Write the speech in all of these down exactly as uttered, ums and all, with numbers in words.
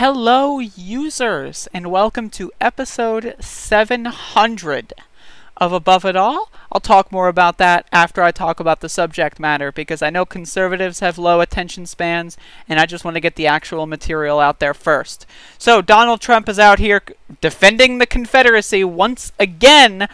Hello users, and welcome to episode seven hundred of Above It All. I'll talk more about that after I talk about the subject matter, because I know conservatives have low attention spans and I just want to get the actual material out there first. So Donald Trump is out here defending the Confederacy once again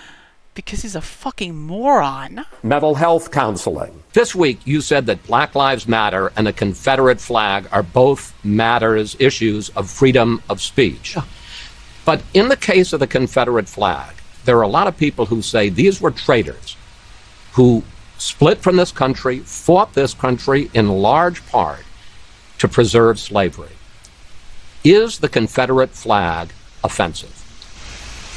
because he's a fucking moron. Mental health counseling. This week, you said that Black Lives Matter and the Confederate flag are both matters, issues of freedom of speech. But in the case of the Confederate flag, there are a lot of people who say these were traitors who split from this country, fought this country in large part to preserve slavery. Is the Confederate flag offensive?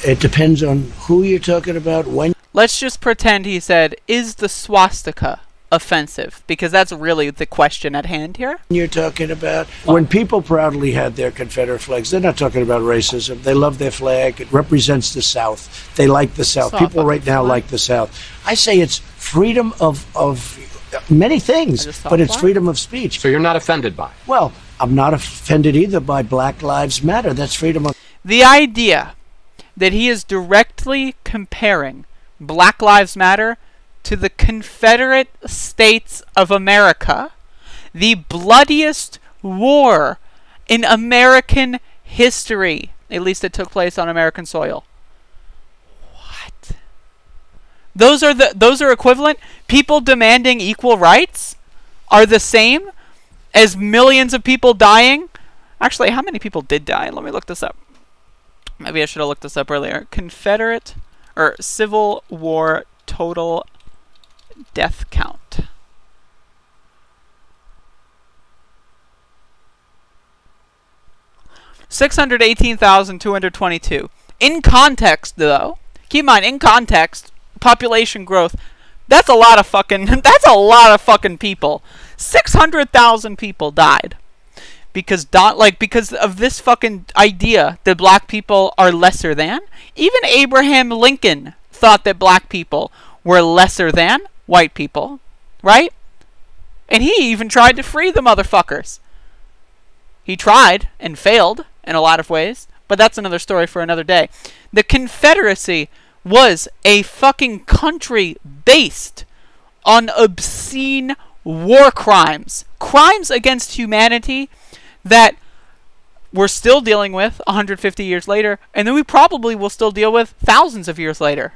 It depends on who you're talking about, when. Let's just pretend he said, is the swastika offensive? Because that's really the question at hand here. You're talking about when people proudly had their Confederate flags. They're not talking about racism. They love their flag. It represents the South. They like the South. Stop people right now flag. Like the South. I say it's freedom of, of many things, but it's flag. Freedom of speech. So you're not offended by it? Well, I'm not offended either by Black Lives Matter. That's freedom of... The idea that he is directly comparing Black Lives Matter to the Confederate States of America, the bloodiest war in American history. At least it took place on American soil. What? Those are the those are equivalent? People demanding equal rights are the same as millions of people dying? Actually, how many people did die? Let me look this up. Maybe I should have looked this up earlier. Confederate or Civil War total death count. six hundred eighteen thousand two hundred twenty-two. In context, though, keep in mind, in context, population growth, that's a lot of fucking, that's a lot of fucking people. six hundred thousand people died. Because Don, like because of this fucking idea that black people are lesser than. Even Abraham Lincoln thought that black people were lesser than white people, right? And he even tried to free the motherfuckers. He tried and failed in a lot of ways, but that's another story for another day. The Confederacy was a fucking country based on obscene war crimes, crimes against humanity that we're still dealing with one hundred fifty years later, and then we probably will still deal with thousands of years later.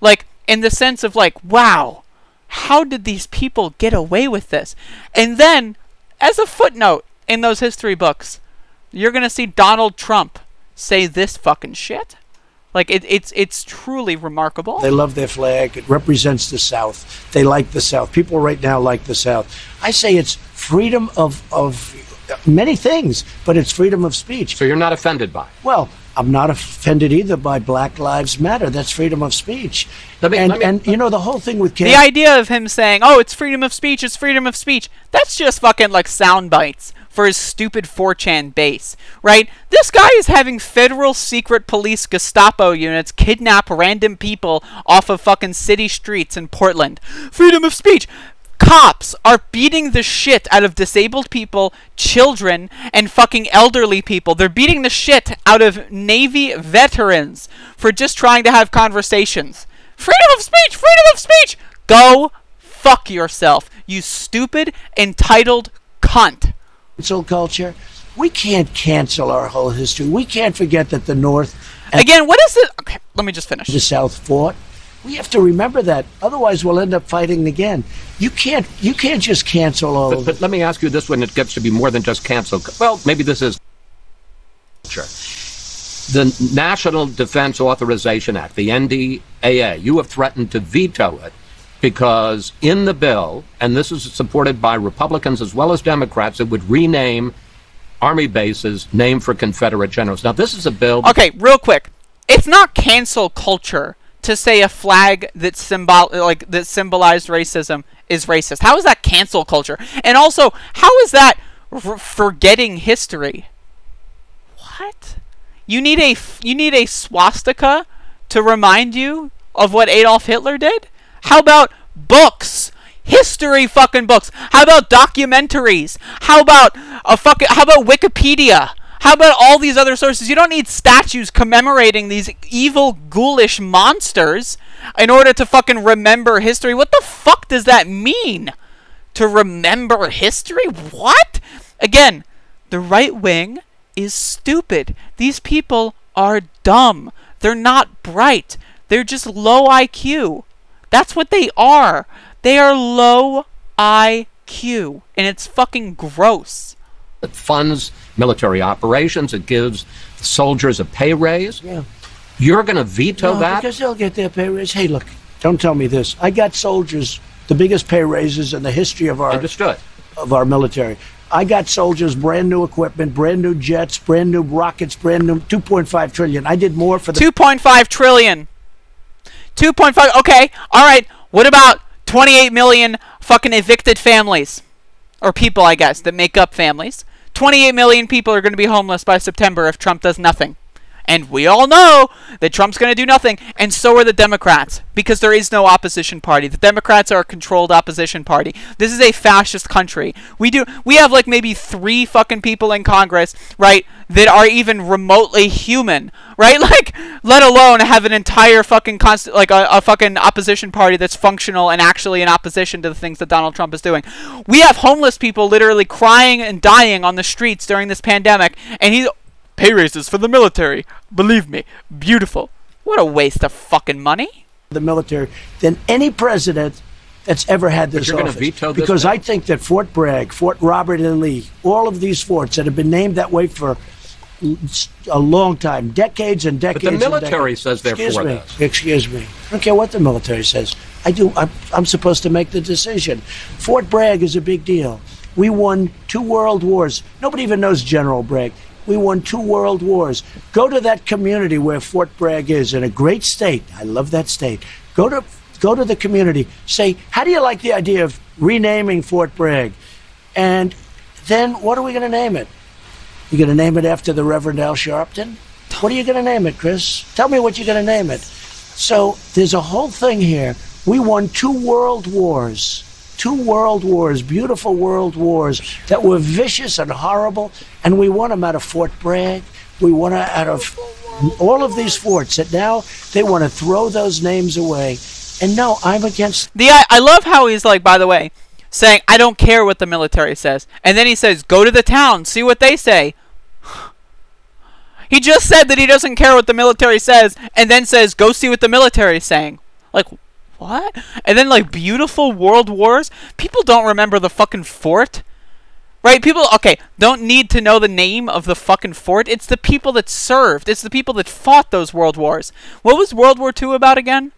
Like, in the sense of like, wow, how did these people get away with this? And then, as a footnote in those history books, you're going to see Donald Trump say this fucking shit. Like, it, it's it's truly remarkable. They love their flag. It represents the South. They like the South. People right now like the South. I say it's freedom of... of many things, but it's freedom of speech. So you're not offended by it? Well, I'm not offended either by Black Lives Matter. That's freedom of speech. Let me, and, let me, and, you know, the whole thing with... Cam the idea of him saying, oh, it's freedom of speech, it's freedom of speech, that's just fucking, like, sound bites for his stupid four chan base, right? This guy is having federal secret police Gestapo units kidnap random people off of fucking city streets in Portland. Freedom of speech! Cops are beating the shit out of disabled people, children, and fucking elderly people. They're beating the shit out of Navy veterans for just trying to have conversations. Freedom of speech! Freedom of speech! Go fuck yourself, you stupid, entitled cunt. Cancel culture. We can't cancel our whole history. We can't forget that the North... Again, what is it? Okay, let me just finish. The South fought. We have to remember that, otherwise we'll end up fighting again. You can't, you can't just cancel all but, of but it. But let me ask you this one, it gets to be more than just cancel. Well, maybe this is culture. The National Defense Authorization Act, the N D A A, you have threatened to veto it because in the bill, and this is supported by Republicans as well as Democrats, it would rename Army bases named for Confederate generals. Now, this is a bill... Okay, real quick. It's not cancel culture to say a flag that symbol like that symbolized racism is racist. How is that cancel culture? And also, how is that r forgetting history? What? You need a f you need a swastika to remind you of what Adolf Hitler did? How about books? History fucking books. How about documentaries? How about a fucking how about Wikipedia? How about all these other sources? You don't need statues commemorating these evil, ghoulish monsters in order to fucking remember history. What the fuck does that mean? To remember history? What? Again, the right wing is stupid. These people are dumb. They're not bright. They're just low I Q. That's what they are. They are low I Q. And it's fucking gross. It funds military operations. It gives soldiers a pay raise. Yeah. You're going to veto no, that? Because they'll get their pay raise. Hey, look, don't tell me this. I got soldiers, the biggest pay raises in the history of our Understood. of our military. I got soldiers, brand new equipment, brand new jets, brand new rockets, brand new two point five trillion. I did more for the two point five trillion. two point five. Okay. All right. What about twenty-eight million fucking evicted families or people, I guess, that make up families? twenty-eight million people are going to be homeless by September if Trump does nothing. And we all know that Trump's going to do nothing, and so are the Democrats, because there is no opposition party. The Democrats are a controlled opposition party. This is a fascist country. We do we have like maybe three fucking people in Congress, right, that are even remotely human, right? Like, let alone have an entire fucking constant, like a, a fucking opposition party that's functional and actually in opposition to the things that Donald Trump is doing. We have homeless people literally crying and dying on the streets during this pandemic, and he's pay raises for the military. Believe me, beautiful. What a waste of fucking money. The military than any president that's ever had this office. But you're going to veto this? Because I think that Fort Bragg, Fort Robert and Lee, all of these forts that have been named that way for a long time, decades and decades. But the military says they're for this. Excuse me. I don't care what the military says. I do. I'm, I'm supposed to make the decision. Fort Bragg is a big deal. We won two world wars. Nobody even knows General Bragg. We won two world wars. Go to that community where Fort Bragg is, in a great state. I love that state. Go to go to the community. Say, how do you like the idea of renaming Fort Bragg? And then what are we going to name it? You're going to name it after the Reverend Al Sharpton? What are you going to name it, Chris? Tell me what you're going to name it. So there's a whole thing here. We won two world wars. Two world wars, beautiful world wars that were vicious and horrible, and we won them out of Fort Bragg. We won them out of all of these forts that now they want to throw those names away. And no, I'm against the. I, I love how he's like, by the way, saying, I don't care what the military says. And then he says, go to the town, see what they say. He just said that he doesn't care what the military says, and then says, go see what the military is saying. Like, what? And then, like, beautiful world wars? People don't remember the fucking fort. Right? People, okay, don't need to know the name of the fucking fort. It's the people that served. It's the people that fought those world wars. What was World War Two about again?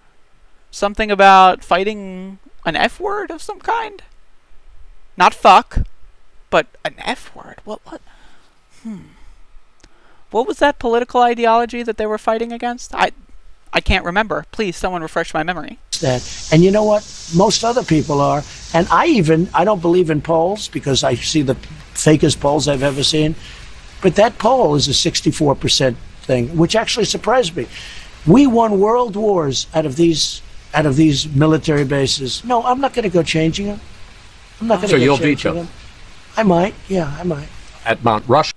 Something about fighting an F word of some kind? Not fuck, but an F word. What? What? Hmm. What was that political ideology that they were fighting against? I... I can't remember. Please, someone refresh my memory. That, and you know what? Most other people are. And I even, I don't believe in polls because I see the fakest polls I've ever seen. But that poll is a sixty-four percent thing, which actually surprised me. We won world wars out of these, out of these military bases. No, I'm not going to go changing them. I'm not going to. So you'll veto them. I might. Yeah, I might. At Mount Rushmore.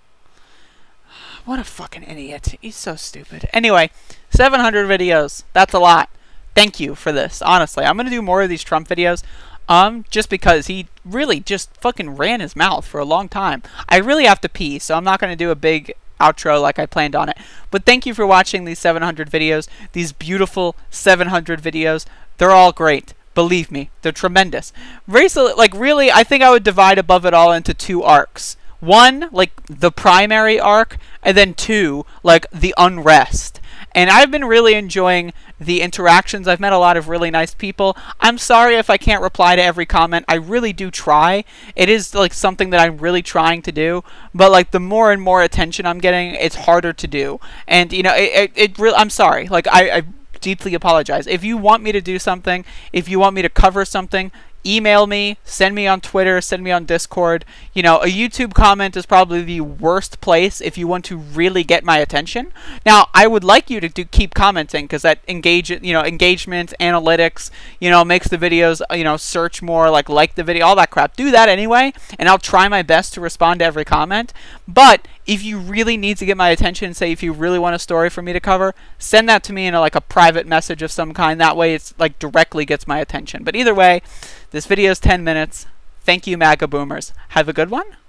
What a fucking idiot. He's so stupid. Anyway. seven hundred videos. That's a lot. Thank you for this. Honestly, I'm going to do more of these Trump videos um, just because he really just fucking ran his mouth for a long time. I really have to pee, so I'm not going to do a big outro like I planned on it. But thank you for watching these seven hundred videos, these beautiful seven hundred videos. They're all great. Believe me, they're tremendous. Like, really, I think I would divide Above It All into two arcs. One, like, the primary arc, and then two, like, the unrest. And I've been really enjoying the interactions. I've met a lot of really nice people. I'm sorry if I can't reply to every comment. I really do try. It is like something that I'm really trying to do. But like the more and more attention I'm getting, it's harder to do. And you know, it, it, it really, I'm sorry. Like I, I deeply apologize. If you want me to do something, if you want me to cover something, email me, send me on Twitter, send me on Discord. You know, a YouTube comment is probably the worst place if you want to really get my attention. Now, I would like you to do, keep commenting because that engage, you know, engagement, analytics, you know, makes the videos, you know, search more, like like the video, all that crap. Do that anyway, and I'll try my best to respond to every comment. But if you really need to get my attention, say if you really want a story for me to cover, send that to me in a, like a private message of some kind. That way it's like directly gets my attention. But either way, this video is ten minutes. Thank you, MAGA boomers. Have a good one.